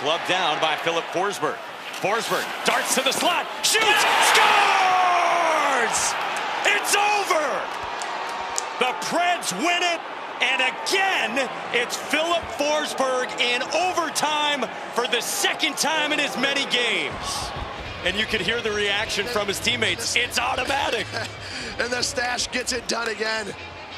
Gloved down by Filip Forsberg. Forsberg darts to the slot, shoots, scores! It's over! The Preds win it, and again, it's Filip Forsberg in overtime for the second time in as many games. And you could hear the reaction from his teammates. It's automatic. And the stash gets it done again.